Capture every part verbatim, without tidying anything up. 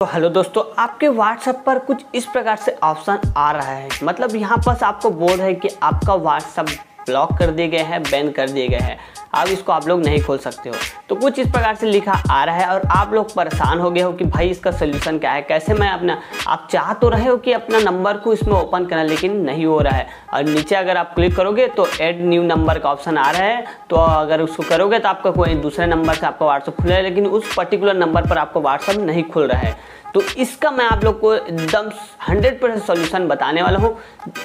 तो हेलो दोस्तों, आपके WhatsApp पर कुछ इस प्रकार से ऑप्शन आ रहा है। मतलब यहाँ पर आपको बोल रहा है कि आपका WhatsApp ब्लॉक कर दिए गए हैं, बैन कर दिए गए हैं, अब इसको आप लोग नहीं खोल सकते हो। तो कुछ इस प्रकार से लिखा आ रहा है और आप लोग परेशान हो गए हो कि भाई इसका सोल्यूशन क्या है, कैसे मैं अपना आप चाह तो रहे हो कि अपना नंबर को इसमें ओपन करना, लेकिन नहीं हो रहा है। और नीचे अगर आप क्लिक करोगे तो ऐड न्यू नंबर का ऑप्शन आ रहा है, तो अगर उसको करोगे तो आपका कोई दूसरे नंबर से आपका WhatsApp खुल रहा है, लेकिन उस पर्टिकुलर नंबर पर आपका WhatsApp नहीं खुल रहा है। तो इसका मैं आप लोग को एकदम हंड्रेड परसेंट सोल्यूशन बताने वाला हूँ।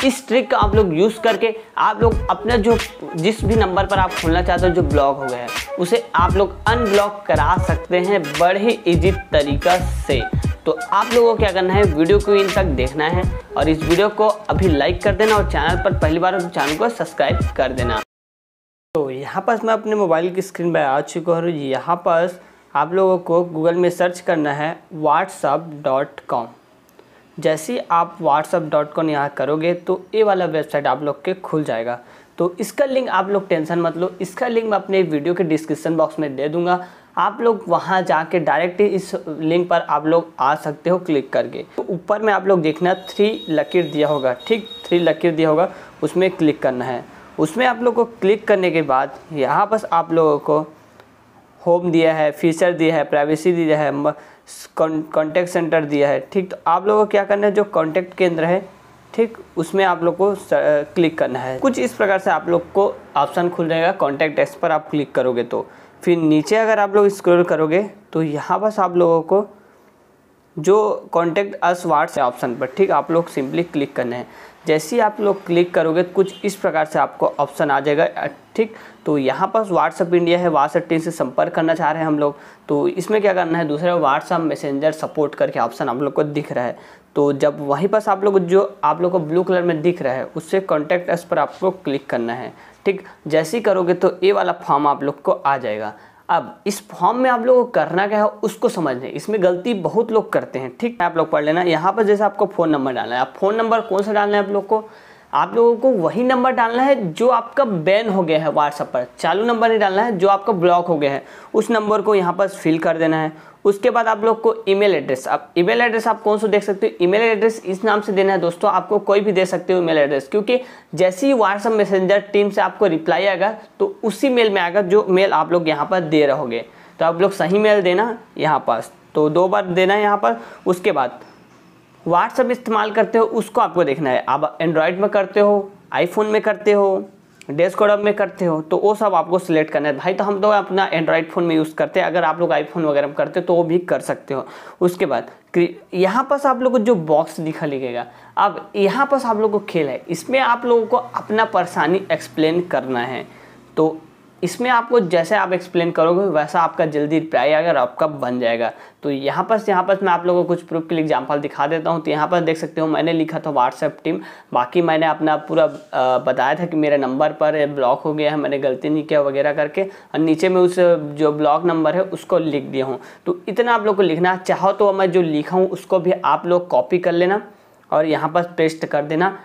इस ट्रिक का आप लोग यूज़ करके आप लोग अपना जो जिस भी नंबर पर आप खोलना चाहते हो जो ब्लॉक हो गया है उसे आप लोग अनब्लॉक करा सकते हैं बड़े ही ईजी तरीका से। तो आप लोगों को क्या करना है, वीडियो को इन तक देखना है और इस वीडियो को अभी लाइक कर देना और चैनल पर पहली बार चैनल को सब्सक्राइब कर देना। तो यहाँ पर मैं अपने मोबाइल की स्क्रीन पर आ चुका हूँ। यहाँ पर आप लोगों को गूगल में सर्च करना है व्हाट्सअप डॉट कॉम। जैसे आप व्हाट्सअप डॉट कॉम यहाँ करोगे तो ये वाला वेबसाइट आप लोग के खुल जाएगा। तो इसका लिंक आप लोग टेंशन मत लो, इसका लिंक मैं अपने वीडियो के डिस्क्रिप्शन बॉक्स में दे दूंगा। आप लोग वहाँ जाके डायरेक्टली इस लिंक पर आप लोग आ सकते हो क्लिक करके। तो ऊपर में आप लोग देखना थ्री लकीर दिया होगा, ठीक थ्री लकीर दिया होगा, उसमें क्लिक करना है। उसमें आप लोग को क्लिक करने के बाद यहाँ पर आप लोगों को होम दिया है, फीचर दिया है, प्राइवेसी दिया है, कॉन्टैक्ट सेंटर दिया है, ठीक। तो आप लोगों को क्या करना है, जो कॉन्टैक्ट केंद्र है, ठीक, उसमें आप लोग को क्लिक करना है। कुछ इस प्रकार से आप लोग को ऑप्शन खुल जाएगा। कॉन्टैक्ट एक्स पर आप क्लिक करोगे तो फिर नीचे अगर आप लोग स्क्रॉल करोगे तो यहाँ बस आप लोगों को जो कॉन्टैक्ट अस व्हाट्सएप ऑप्शन पर, ठीक, आप लोग सिंपली क्लिक करना है। जैसे ही आप लोग क्लिक करोगे कुछ इस प्रकार से आपको ऑप्शन आ जाएगा, ठीक। तो यहाँ पर WhatsApp इंडिया है, WhatsApp टीम से संपर्क करना चाह रहे हैं हम लोग। तो इसमें क्या करना है, दूसरा WhatsApp मैसेंजर सपोर्ट करके ऑप्शन आप लोग को दिख रहा है। तो जब वहीं पर आप लोग जो आप लोग को ब्लू कलर में दिख रहा है उससे कॉन्टैक्ट अस पर आपको क्लिक करना है, ठीक। जैसे ही करोगे तो ये वाला फॉर्म आप लोग को आ जाएगा। अब इस फॉर्म में आप लोगों को करना क्या है उसको समझना है, इसमें गलती बहुत लोग करते हैं, ठीक है। आप लोग पढ़ लेना। यहाँ पर जैसे आपको फ़ोन नंबर डालना है, आप फ़ोन नंबर कौन सा डालना है, आप लोग को आप लोगों को वही नंबर डालना है जो आपका बैन हो गया है WhatsApp पर। चालू नंबर नहीं डालना है, जो आपका ब्लॉक हो गया है उस नंबर को यहाँ पर फिल कर देना है। उसके बाद आप लोग को ईमेल एड्रेस, आप ईमेल एड्रेस आप कौन सा देख सकते हो, ईमेल एड्रेस इस नाम से देना है दोस्तों, आपको कोई भी दे सकते हो ईमेल एड्रेस, क्योंकि जैसे ही WhatsApp मैसेंजर टीम से आपको रिप्लाई आएगा तो उसी मेल में आएगा जो मेल आप लोग यहाँ पर दे रहोगे। तो आप लोग सही मेल देना यहाँ पर, तो दो बार देना है यहाँ पर। उसके बाद WhatsApp इस्तेमाल करते हो उसको आपको देखना है, आप एंड्रॉयड में करते हो, आईफोन में करते हो, डेस्कटॉप में करते हो, तो वो सब आपको सिलेक्ट करना है। भाई तो हम तो अपना एंड्रॉयड फ़ोन में यूज़ करते हैं, अगर आप लोग आईफोन वगैरह में करते हो तो वो भी कर सकते हो। उसके बाद यहाँ पर आप लोग को जो बॉक्स दिखा लिखेगा, अब यहाँ पर आप लोग को खेल है, इसमें आप लोगों को अपना परेशानी एक्सप्लेन करना है। तो इसमें आपको जैसे आप एक्सप्लेन करोगे वैसा आपका जल्दी रिप्लाई आएगा और आपका बन जाएगा। तो यहाँ पर यहाँ पर मैं आप लोगों को कुछ प्रूफ के लिए एग्जांपल दिखा देता हूँ। तो यहाँ पर देख सकते हो मैंने लिखा था WhatsApp टीम, बाकी मैंने अपना पूरा बताया था कि मेरा नंबर पर ब्लॉक हो गया है, मैंने गलती नहीं किया वगैरह करके, और नीचे में उस जो ब्लॉक नंबर है उसको लिख दिया हूँ। तो इतना आप लोग को लिखना, चाहो तो मैं जो लिखा हूँ उसको भी आप लोग कॉपी कर लेना और यहाँ पर पेस्ट कर देना।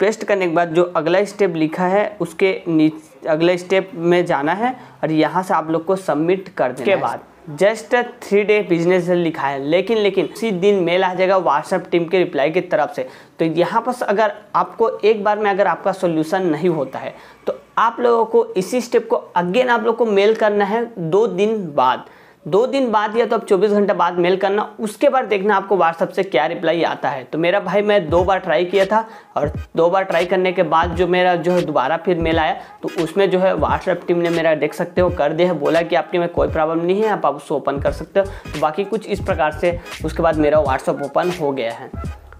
पेस्ट करने के बाद जो अगला स्टेप लिखा है उसके नीचे अगले स्टेप में जाना है और यहाँ से आप लोग को सबमिट कर देना है। उसके बाद जस्ट थ्री डे बिजनेस लिखा है, लेकिन लेकिन उसी दिन मेल आ जाएगा WhatsApp टीम के रिप्लाई की तरफ से। तो यहाँ पर अगर आपको एक बार में अगर आपका सोल्यूशन नहीं होता है तो आप लोगों को इसी स्टेप को अगेन आप लोग को मेल करना है दो दिन बाद दो दिन बाद या तो आप चौबीस घंटे बाद मेल करना। उसके बाद देखना आपको WhatsApp से क्या रिप्लाई आता है। तो मेरा भाई मैं दो बार ट्राई किया था और दो बार ट्राई करने के बाद जो मेरा जो है दोबारा फिर मेल आया, तो उसमें जो है WhatsApp टीम ने मेरा देख सकते हो कर दिया है, बोला कि आपके में कोई प्रॉब्लम नहीं है, आप आप उसको ओपन कर सकते हो। तो बाकी कुछ इस प्रकार से उसके बाद मेरा WhatsApp ओपन हो गया है।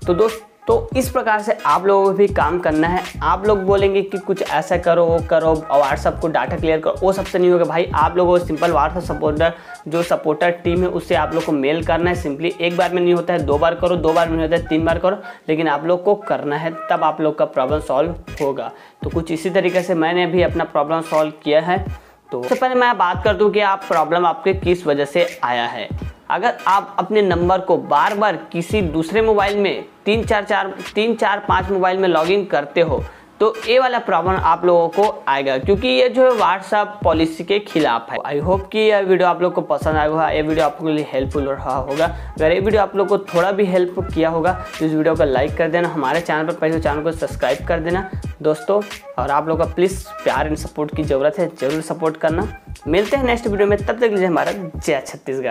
तो दोस्त तो इस प्रकार से आप लोगों को भी काम करना है। आप लोग बोलेंगे कि कुछ ऐसा करो वो करो WhatsApp को डाटा क्लियर करो, वो सबसे नहीं होगा भाई। आप लोगों को सिंपल WhatsApp सपोर्टर जो सपोर्टर टीम है उससे आप लोग को मेल करना है सिंपली। एक बार में नहीं होता है, दो बार करो, दो बार में नहीं होता है, तीन बार करो, लेकिन आप लोग को करना है, तब आप लोग का प्रॉब्लम सॉल्व होगा। तो कुछ इसी तरीके से मैंने भी अपना प्रॉब्लम सॉल्व किया है। तो सबसे पहले मैं बात कर दूँ कि आप प्रॉब्लम आपके किस वजह से आया है। अगर आप अपने नंबर को बार बार किसी दूसरे मोबाइल में तीन चार चार तीन चार पाँच मोबाइल में लॉगिन करते हो तो ये वाला प्रॉब्लम आप लोगों को आएगा, क्योंकि ये जो व्हाट्सएप पॉलिसी के खिलाफ है। आई होप कि यह वीडियो आप लोग को पसंद आया होगा, ये वीडियो आप लोगों के लिए हेल्पफुल रहा होगा। अगर ये वीडियो आप लोग को थोड़ा भी हेल्प किया होगा तो इस वीडियो को लाइक कर देना, हमारे चैनल पर पहले चैनल को सब्सक्राइब कर देना दोस्तों, और आप लोग का प्लीज़ प्यार एंड सपोर्ट की ज़रूरत है, जरूर सपोर्ट करना। मिलते हैं नेक्स्ट वीडियो में, तब तक लीजिए हमारा जय छत्तीसगढ़।